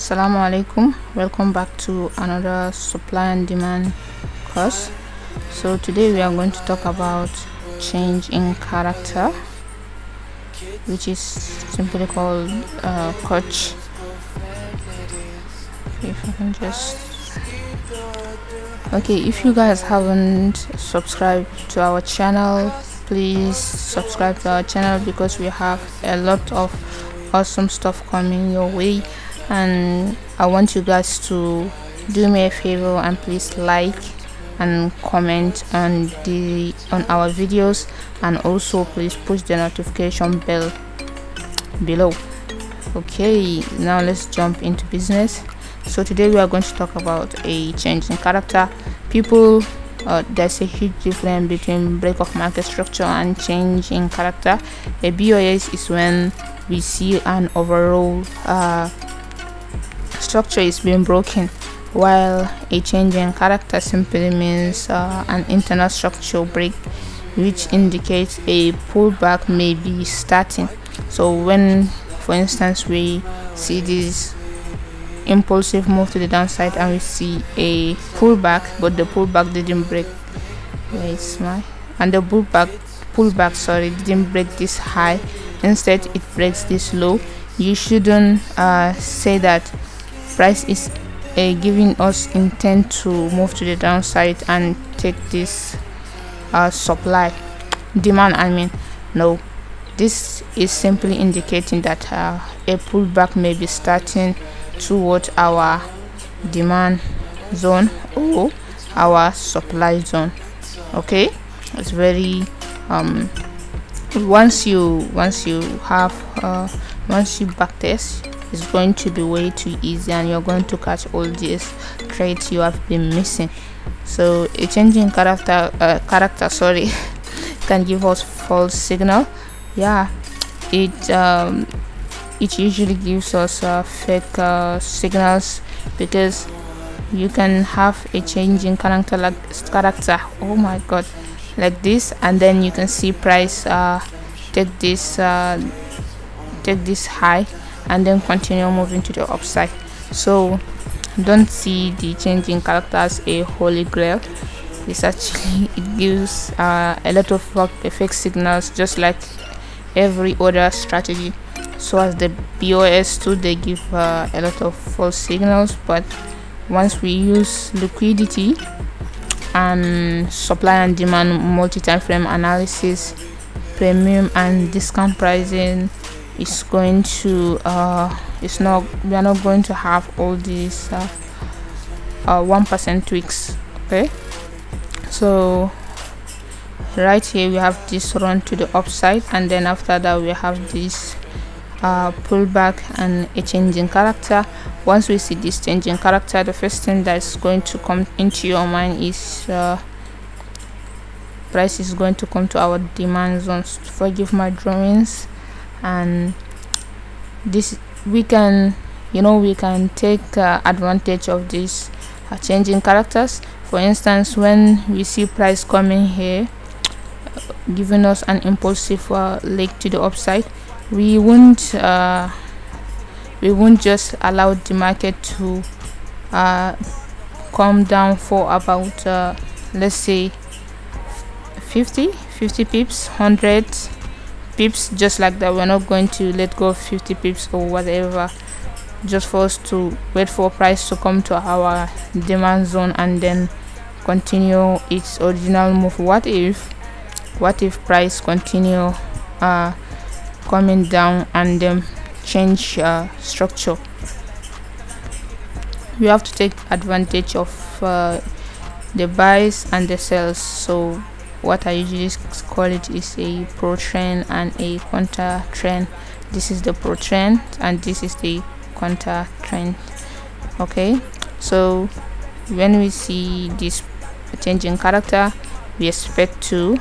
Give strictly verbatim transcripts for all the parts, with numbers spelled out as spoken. Assalamu alaikum, welcome back to another supply and demand course. So today we are going to talk about change in character, which is simply called uh, ChoCH. If I can just okay if you guys haven't subscribed to our channel, please subscribe to our channel because we have a lot of awesome stuff coming your way. And I want you guys to do me a favor and please like and comment on the on our videos, and also please push the notification bell below. Okay, now let's jump into business. So today we are going to talk about a change in character. People, uh, there's a huge difference between break of market structure and change in character. A B O S is when we see an overall uh, structure is being broken, while a change in character simply means uh, an internal structural break, which indicates a pullback may be starting. So when, for instance, we see this impulsive move to the downside and we see a pullback, but the pullback didn't break where is my and the pullback pullback sorry didn't break this high, instead it breaks this low, you shouldn't uh, say that price is uh, giving us intent to move to the downside and take this uh, supply demand I mean no this is simply indicating that uh, a pullback may be starting toward our demand zone or our supply zone. Okay, it's very um once you once you have uh, once you backtest, it's going to be way too easy and you're going to catch all these trades you have been missing. So a change in character uh, character sorry can give us false signal. Yeah, it um it usually gives us uh, fake uh, signals, because you can have a change in character like character oh my god like this, and then you can see price uh take this uh take this high and then continue moving to the upside. So don't see the change in character as a holy grail. It's actually, it gives uh, a lot of fake signals, just like every other strategy. So as the B O S too, they give uh, a lot of false signals, but once we use liquidity and supply and demand multi-time frame analysis, premium and discount pricing, it's going to uh it's not we are not going to have all these uh, uh one percent tweaks. Okay, so right here we have this run to the upside, and then after that we have this uh pullback and a change in character. Once we see this change in character, the first thing that's going to come into your mind is uh price is going to come to our demand zones. Forgive my drawings. And this, we can you know we can take uh, advantage of this uh, change in characters. For instance, when we see price coming here, uh, giving us an impulsive uh, leg to the upside, we won't uh, we won't just allow the market to uh, come down for about uh, let's say fifty pips, one hundred pips, just like that. We're not going to let go of fifty pips or whatever just for us to wait for price to come to our demand zone and then continue its original move. What if what if price continue uh coming down and then change uh, structure? We have to take advantage of uh, the buys and the sells. So what I usually call it is a pro trend and a counter trend. This is the pro trend and this is the counter trend. Okay, so when we see this change in character, we expect to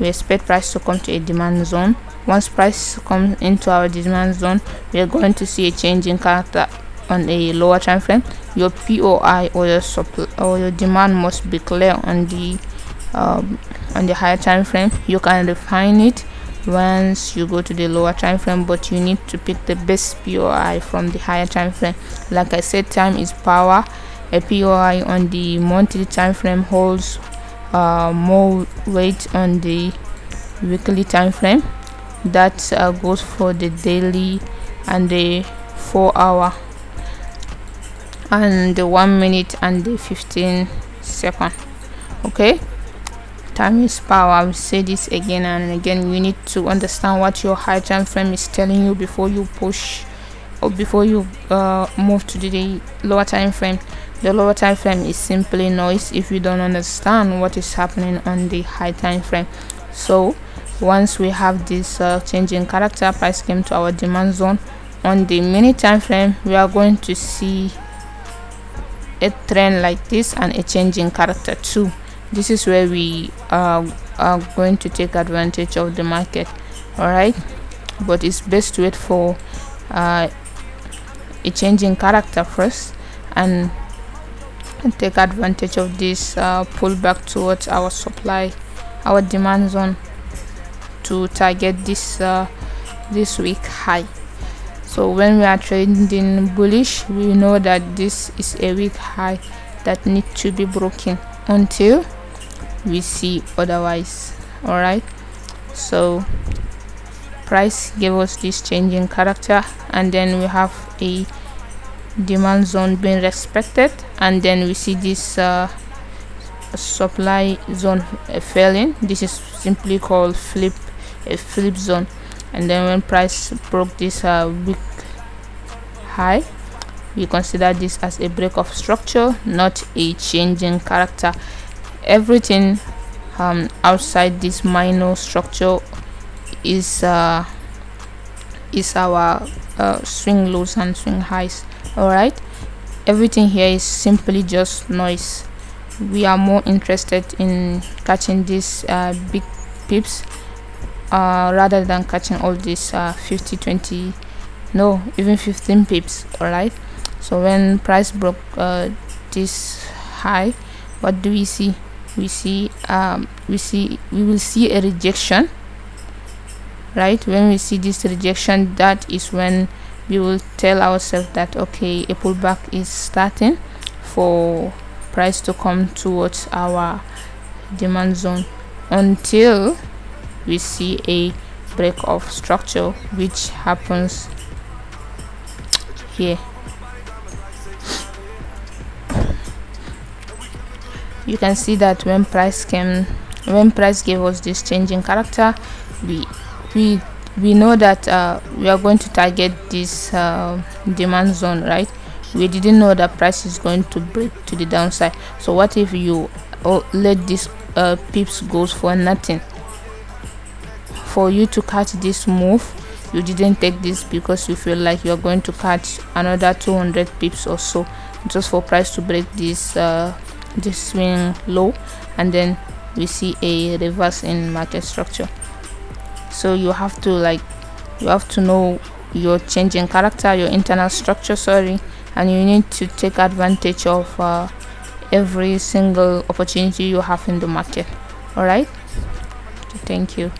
we expect price to come to a demand zone. Once price comes into our demand zone, we are going to see a change in character on a lower time frame. Your P O I or your supply or your demand must be clear on the Um, on the higher time frame. You can refine it once you go to the lower time frame, but you need to pick the best P O I from the higher time frame. Like I said, time is power. A P O I on the monthly time frame holds uh, more weight on the weekly time frame. That uh, goes for the daily and the four hour and the one minute and the fifteen second. Okay, time is power. I will say this again and again. You need to understand what your high time frame is telling you before you push or before you uh, move to the lower time frame. The lower time frame is simply noise if you don't understand what is happening on the high time frame. So once we have this uh, change in character, price came to our demand zone. On the minute time frame, we are going to see a trend like this and a change in character too. This is where we uh, are going to take advantage of the market. All right, but it's best to wait for uh, a change in character first and take advantage of this uh, pullback towards our supply, our demand zone, to target this uh, this week high. So when we are trading bullish, we know that this is a week high that needs to be broken until we see otherwise. All right, so price gave us this change in character, and then we have a demand zone being respected, and then we see this uh, supply zone uh, failing. This is simply called flip a flip zone. And then when price broke this uh, week high, we consider this as a break of structure, not a change in character. Everything um, outside this minor structure is uh, is our uh, swing lows and swing highs. All right, everything here is simply just noise. We are more interested in catching these uh, big pips Uh, rather than catching all these uh, fifty, twenty, no, even fifteen pips. All right, so when price broke uh, this high, what do we see? We see um, we see we will see a rejection, right? When we see this rejection, that is when we will tell ourselves that okay, a pullback is starting for price to come towards our demand zone until we see a break of structure, which happens here. You can see that when price came, when price gave us this change in character, we we we know that uh, we are going to target this uh, demand zone, right? We didn't know that price is going to break to the downside. So what if you oh, let this uh, pips goes for nothing? For you to catch this move, you didn't take this because you feel like you're going to catch another two hundred pips or so, just for price to break this uh, this swing low, and then we see a reverse in market structure. So you have to like you have to know your change in character, your internal structure, sorry, and you need to take advantage of uh, every single opportunity you have in the market. All right, thank you.